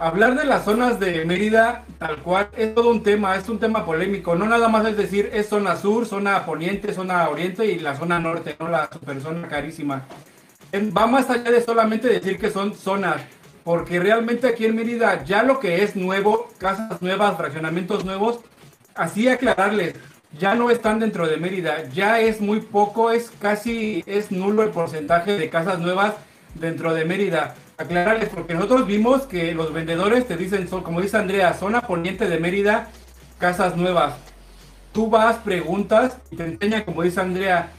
Hablar de las zonas de Mérida, tal cual, es todo un tema, es un tema polémico. No nada más es decir, es zona sur, zona poniente, zona oriente y la zona norte, no la superzona carísima. Va más allá de solamente decir que son zonas, porque realmente aquí en Mérida ya lo que es nuevo, casas nuevas, fraccionamientos nuevos, así aclararles, ya no están dentro de Mérida, ya es muy poco, es casi, es nulo el porcentaje de casas nuevas dentro de Mérida. Aclararles, porque nosotros vimos que los vendedores te dicen, como dice Andrea, zona poniente de Mérida, casas nuevas. Tú vas, preguntas y te enseñan, como dice Andrea,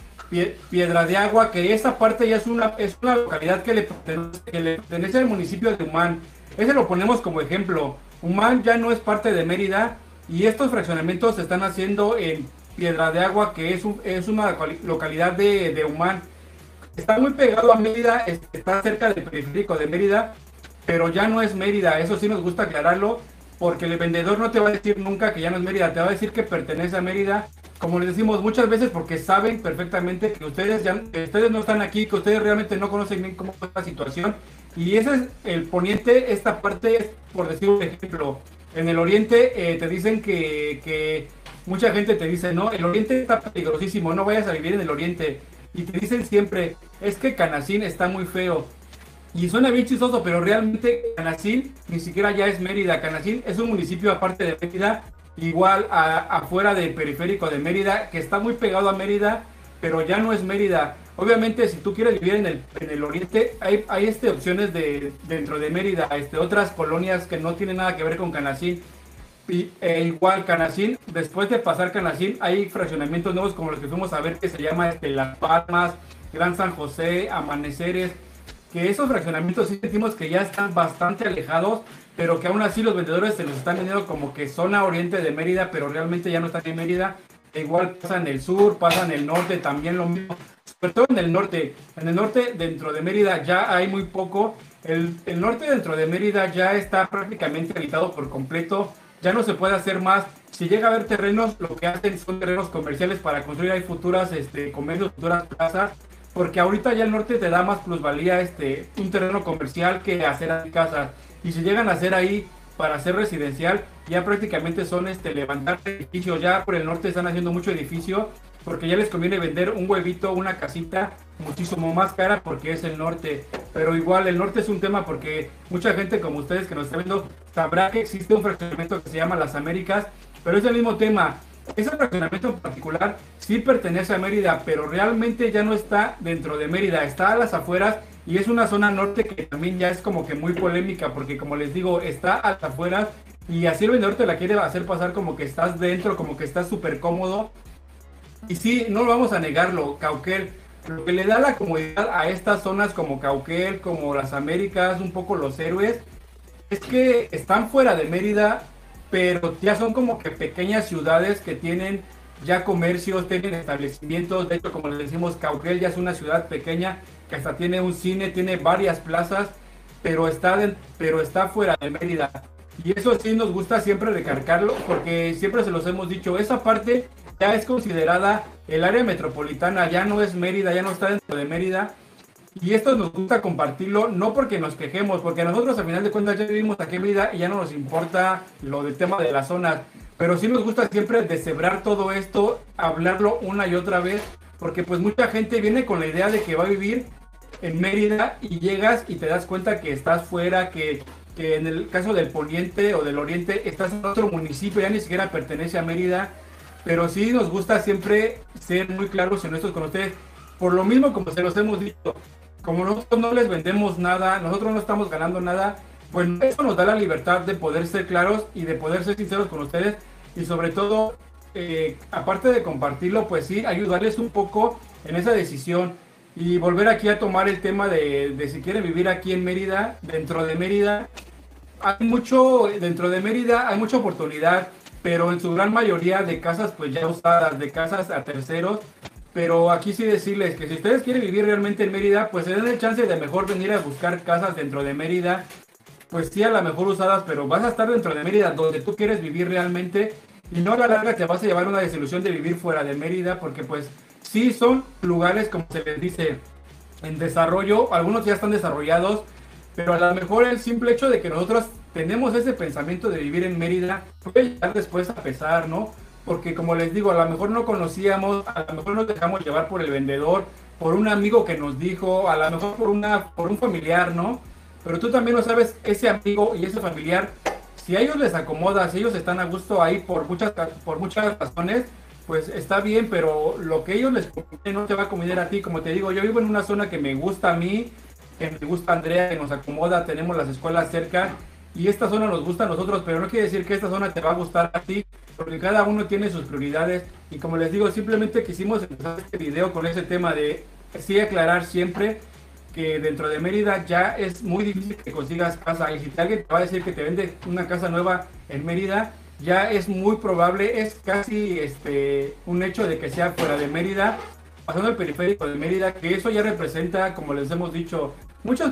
Piedra de Agua, que esa parte ya es una localidad que le pertenece al municipio de Umán. Ese lo ponemos como ejemplo. Umán ya no es parte de Mérida y estos fraccionamientos se están haciendo en Piedra de Agua, que es una localidad de Umán. Está muy pegado a Mérida, está cerca del periférico de Mérida, pero ya no es Mérida. Eso sí nos gusta aclararlo, porque el vendedor no te va a decir nunca que ya no es Mérida, te va a decir que pertenece a Mérida, como les decimos muchas veces, porque saben perfectamente que ustedes no están aquí, que ustedes realmente no conocen bien cómo es la situación. Y ese es el poniente, esta parte es, por decir un ejemplo, en el oriente te dicen que mucha gente te dice, no, el oriente está peligrosísimo, no vayas a vivir en el oriente. Y te dicen siempre, es que Kanasín está muy feo. Y suena bien chistoso, pero realmente Kanasín ni siquiera ya es Mérida. Kanasín es un municipio aparte de Mérida, igual afuera del periférico de Mérida, que está muy pegado a Mérida, pero ya no es Mérida. Obviamente, si tú quieres vivir en el oriente, hay opciones dentro de Mérida, otras colonias que no tienen nada que ver con Kanasín. Igual Kanasín, después de pasar Kanasín, hay fraccionamientos nuevos como los que fuimos a ver, que se llama Las Palmas, Gran San José, Amaneceres, que esos fraccionamientos sí sentimos que ya están bastante alejados, pero que aún así los vendedores se los están vendiendo como que zona oriente de Mérida, pero realmente ya no están en Mérida. Igual pasa en el sur, pasa en el norte, también lo mismo, sobre todo en el norte. En el norte, dentro de Mérida, ya hay muy poco. El norte dentro de Mérida ya está prácticamente habitado por completo. Ya no se puede hacer más. Si llega a haber terrenos, lo que hacen son terrenos comerciales para construir ahí futuras comercios, futuras plazas, porque ahorita ya el norte te da más plusvalía un terreno comercial que hacer ahí casas. Y si llegan a hacer ahí para hacer residencial, ya prácticamente son levantar edificios. Ya por el norte están haciendo mucho edificio, porque ya les conviene vender un huevito, una casita, muchísimo más cara, porque es el norte. Pero igual, el norte es un tema, porque mucha gente como ustedes que nos están viendo sabrá que existe un fraccionamiento que se llama Las Américas, pero es el mismo tema. Ese fraccionamiento en particular sí pertenece a Mérida, pero realmente ya no está dentro de Mérida, está a las afueras, y es una zona norte que también ya es como que muy polémica, porque como les digo, está a las afueras, y así el vendedor te la quiere hacer pasar como que estás dentro, como que estás súper cómodo. Y sí, no vamos a negarlo, Caucel, lo que le da la comodidad a estas zonas como Caucel, como Las Américas, un poco Los Héroes, es que están fuera de Mérida, pero ya son como que pequeñas ciudades que tienen ya comercios, tienen establecimientos. De hecho, como les decimos, Caucel ya es una ciudad pequeña que hasta tiene un cine, tiene varias plazas, pero está fuera de Mérida. Y eso sí nos gusta siempre recalcarlo, porque siempre se los hemos dicho, esa parte ya es considerada el área metropolitana, ya no es Mérida, ya no está dentro de Mérida. Y esto nos gusta compartirlo, no porque nos quejemos, porque nosotros al final de cuentas ya vivimos aquí en Mérida y ya no nos importa lo del tema de las zonas, pero sí nos gusta siempre deshebrar todo esto, hablarlo una y otra vez, porque pues mucha gente viene con la idea de que va a vivir en Mérida y llegas y te das cuenta que estás fuera, que en el caso del poniente o del oriente estás en otro municipio, ya ni siquiera pertenece a Mérida. Pero sí nos gusta siempre ser muy claros y honestos con ustedes. Por lo mismo, como se los hemos dicho, como nosotros no les vendemos nada, nosotros no estamos ganando nada, pues eso nos da la libertad de poder ser claros y de poder ser sinceros con ustedes. Y sobre todo, aparte de compartirlo, pues sí, ayudarles un poco en esa decisión. Y volver aquí a tomar el tema de si quieren vivir aquí en Mérida, dentro de Mérida. Dentro de Mérida hay mucha oportunidad, pero en su gran mayoría de casas pues ya usadas, de casas a terceros. Pero aquí sí decirles que si ustedes quieren vivir realmente en Mérida, pues se den el chance de mejor venir a buscar casas dentro de Mérida, pues sí, a lo mejor usadas, pero vas a estar dentro de Mérida, donde tú quieres vivir realmente, y no a la larga te vas a llevar una desilusión de vivir fuera de Mérida, porque pues sí son lugares, como se les dice, en desarrollo, algunos ya están desarrollados, pero a lo mejor el simple hecho de que nosotros tenemos ese pensamiento de vivir en Mérida, puede llegar después a pesar, ¿no? Porque como les digo, a lo mejor no conocíamos, a lo mejor nos dejamos llevar por el vendedor, por un amigo que nos dijo, a lo mejor por un familiar, ¿no? Pero tú también lo sabes, ese amigo y ese familiar, si a ellos les acomoda, si ellos están a gusto ahí por muchas razones, pues está bien, pero lo que ellos les conviene no te va a convenir a ti. Como te digo, yo vivo en una zona que me gusta a mí, que me gusta a Andrea, que nos acomoda, tenemos las escuelas cerca, y esta zona nos gusta a nosotros, pero no quiere decir que esta zona te va a gustar a ti, porque cada uno tiene sus prioridades, y como les digo, simplemente quisimos empezar este video con ese tema de sí aclarar siempre que dentro de Mérida ya es muy difícil que consigas casa, y si alguien te va a decir que te vende una casa nueva en Mérida, ya es muy probable, es casi un hecho de que sea fuera de Mérida, pasando el periférico de Mérida, que eso ya representa, como les hemos dicho, muchas